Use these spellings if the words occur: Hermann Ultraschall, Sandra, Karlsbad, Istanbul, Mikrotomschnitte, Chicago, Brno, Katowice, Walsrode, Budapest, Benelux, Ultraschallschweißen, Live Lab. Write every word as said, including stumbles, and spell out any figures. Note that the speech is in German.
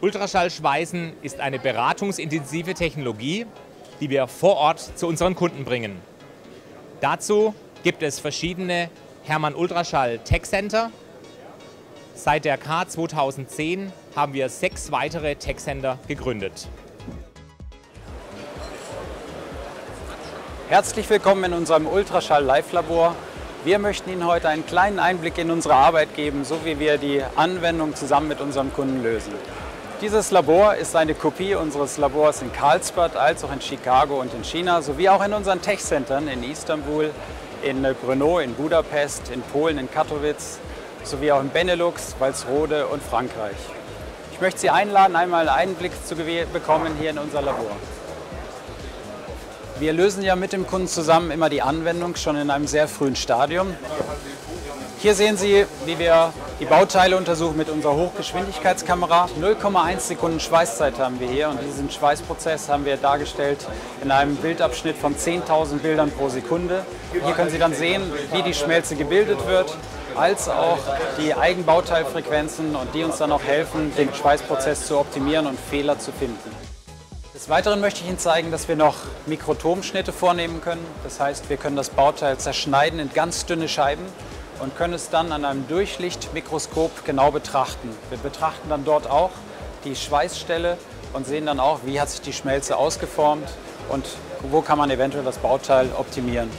Ultraschallschweißen ist eine beratungsintensive Technologie, die wir vor Ort zu unseren Kunden bringen. Dazu gibt es verschiedene Hermann Ultraschall Tech Center. Seit der K zweitausendzehn haben wir sechs weitere Tech Center gegründet. Herzlich willkommen in unserem Ultraschall Live Labor. Wir möchten Ihnen heute einen kleinen Einblick in unsere Arbeit geben, so wie wir die Anwendung zusammen mit unserem Kunden lösen. Dieses Labor ist eine Kopie unseres Labors in Karlsbad, als auch in Chicago und in China, sowie auch in unseren Tech-Centern in Istanbul, in Brno, in Budapest, in Polen, in Katowice, sowie auch in Benelux, Walsrode und Frankreich. Ich möchte Sie einladen, einmal einen Einblick zu bekommen hier in unser Labor. Wir lösen ja mit dem Kunden zusammen immer die Anwendung, schon in einem sehr frühen Stadium. Hier sehen Sie, wie wir die Bauteile untersuchen mit unserer Hochgeschwindigkeitskamera. null Komma eins Sekunden Schweißzeit haben wir hier und diesen Schweißprozess haben wir dargestellt in einem Bildabschnitt von zehntausend Bildern pro Sekunde. Hier können Sie dann sehen, wie die Schmelze gebildet wird, als auch die Eigenbauteilfrequenzen, und die uns dann auch helfen, den Schweißprozess zu optimieren und Fehler zu finden. Des Weiteren möchte ich Ihnen zeigen, dass wir noch Mikrotomschnitte vornehmen können. Das heißt, wir können das Bauteil zerschneiden in ganz dünne Scheiben und können es dann an einem Durchlichtmikroskop genau betrachten. Wir betrachten dann dort auch die Schweißstelle und sehen dann auch, wie hat sich die Schmelze ausgeformt und wo kann man eventuell das Bauteil optimieren.